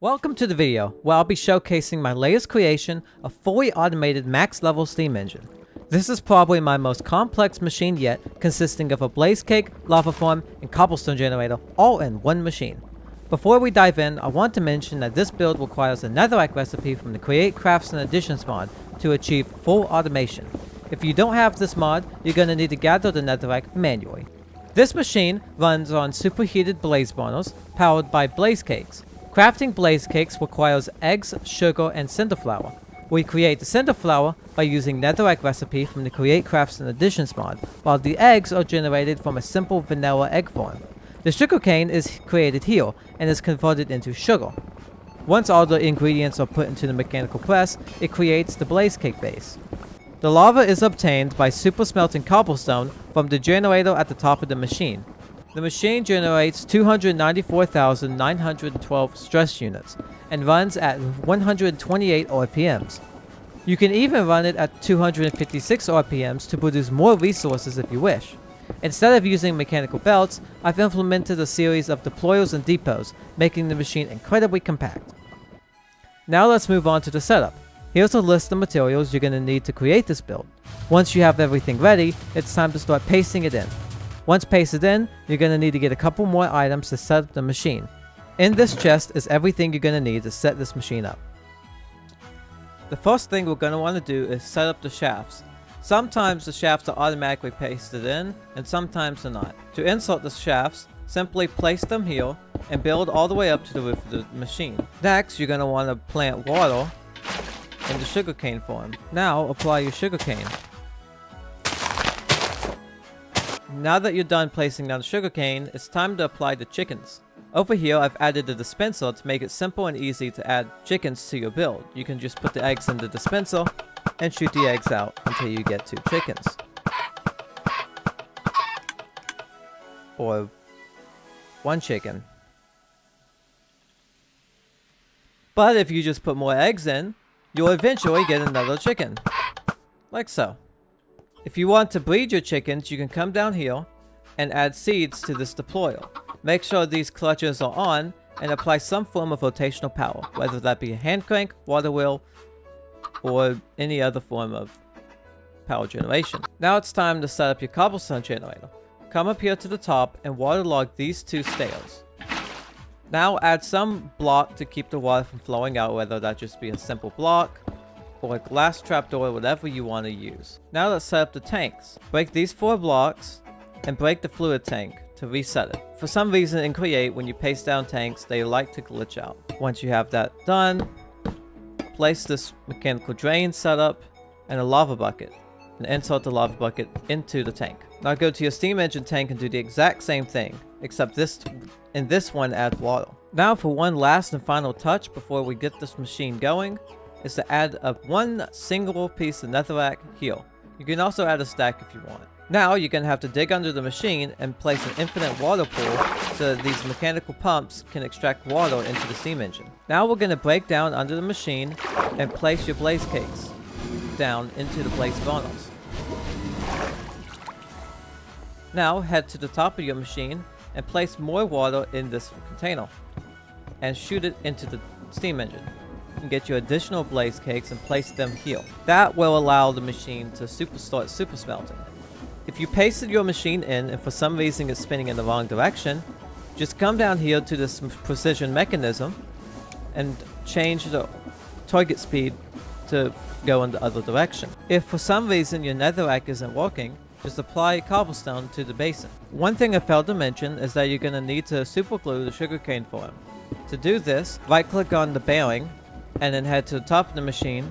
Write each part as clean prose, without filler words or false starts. Welcome to the video where I'll be showcasing my latest creation, a fully automated max level steam engine. This is probably my most complex machine yet, consisting of a blaze cake, lava form, and cobblestone generator all in one machine. Before we dive in, I want to mention that this build requires a netherrack recipe from the Create, Crafts, and Additions mod to achieve full automation. If you don't have this mod, you're going to need to gather the netherrack manually. This machine runs on superheated blaze burners powered by blaze cakes. Crafting blaze cakes requires eggs, sugar, and cinder flour. We create the cinder flour by using netherrack recipe from the Create, Crafts, and Additions mod, while the eggs are generated from a simple vanilla egg form. The sugar cane is created here and is converted into sugar. Once all the ingredients are put into the mechanical press, it creates the blaze cake base. The lava is obtained by super smelting cobblestone from the generator at the top of the machine. The machine generates 294,912 stress units and runs at 128 RPMs. You can even run it at 256 RPMs to produce more resources if you wish. Instead of using mechanical belts, I've implemented a series of deployers and depots, making the machine incredibly compact. Now let's move on to the setup. Here's a list of materials you're going to need to create this build. Once you have everything ready, it's time to start pasting it in. Once pasted in, you're going to need to get a couple more items to set up the machine. In this chest is everything you're going to need to set this machine up. The first thing we're going to want to do is set up the shafts. Sometimes the shafts are automatically pasted in, and sometimes they're not. To insert the shafts, simply place them here and build all the way up to the roof of the machine. Next, you're going to want to plant water in the sugarcane form. Now, apply your sugarcane. Now that you're done placing down the sugarcane, it's time to apply the chickens. Over here, I've added the dispenser to make it simple and easy to add chickens to your build. You can just put the eggs in the dispenser and shoot the eggs out until you get 2 chickens. Or 1 chicken. But if you just put more eggs in, you'll eventually get another chicken. Like so. If you want to breed your chickens, you can come down here and add seeds to this deployer. Make sure these clutches are on and apply some form of rotational power, whether that be a hand crank, water wheel, or any other form of power generation. Now it's time to set up your cobblestone generator. Come up here to the top and waterlog these 2 stairs. Now add some block to keep the water from flowing out, whether that just be a simple block or a glass trapdoor, whatever you want to use. Now let's set up the tanks. Break these 4 blocks and break the fluid tank to reset it. For some reason in Create, when you paste down tanks, they like to glitch out. Once you have that done, place this mechanical drain setup and a lava bucket and insert the lava bucket into the tank. Now go to your steam engine tank and do the exact same thing, except in this one add water. Now for one last and final touch before we get this machine going, is to add up 1 single piece of netherrack here. You can also add a stack if you want. Now you're going to have to dig under the machine and place an infinite water pool so that these mechanical pumps can extract water into the steam engine. Now we're going to break down under the machine and place your blaze cakes down into the blaze burners. Now head to the top of your machine and place more water in this container and shoot it into the steam engine. And get your additional blaze cakes and place them here. That will allow the machine to start super smelting. If you pasted your machine in and for some reason it's spinning in the wrong direction, just come down here to this precision mechanism and change the target speed to go in the other direction. If for some reason your netherrack isn't working, just apply cobblestone to the basin. One thing I failed to mention is that you're going to need to superglue the sugarcane form. To do this, right click on the bearing and then head to the top of the machine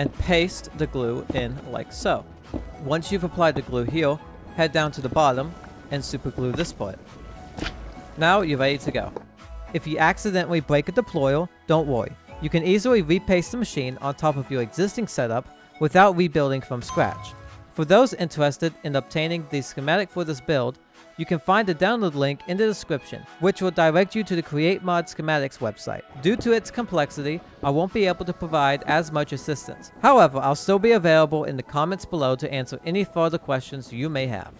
and paste the glue in like so. Once you've applied the glue here, head down to the bottom and superglue this part. Now you're ready to go. If you accidentally break a deployer, don't worry. You can easily repaste the machine on top of your existing setup without rebuilding from scratch. For those interested in obtaining the schematic for this build, you can find the download link in the description, which will direct you to the Create Mod Schematics website. Due to its complexity, I won't be able to provide as much assistance. However, I'll still be available in the comments below to answer any further questions you may have.